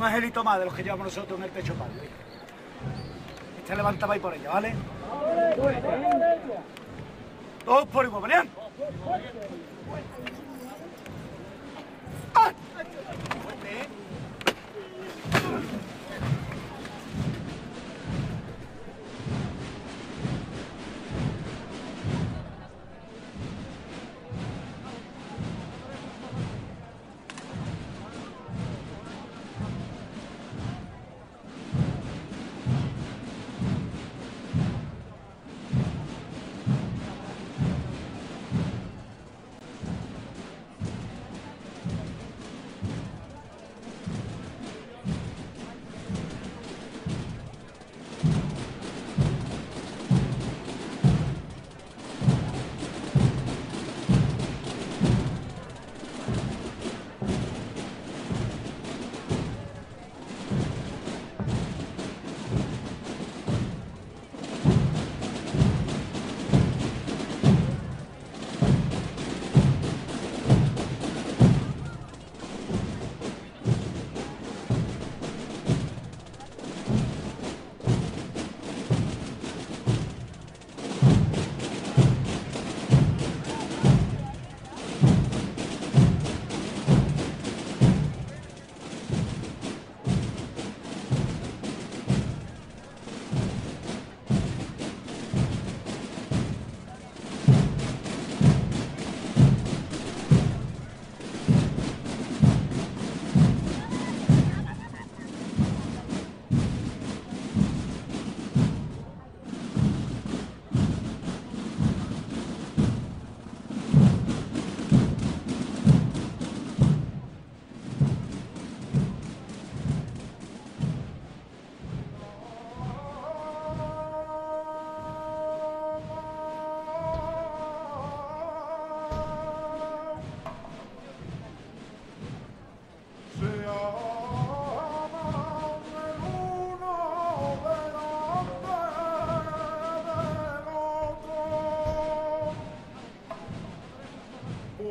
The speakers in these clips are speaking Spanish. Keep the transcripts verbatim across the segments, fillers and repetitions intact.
un angelito más de los que llevamos nosotros en el pecho palmo. Este levantaba ahí por ella, ¿vale? Dos por igual, venían. ¡Ah!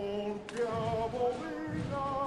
Porque abomina.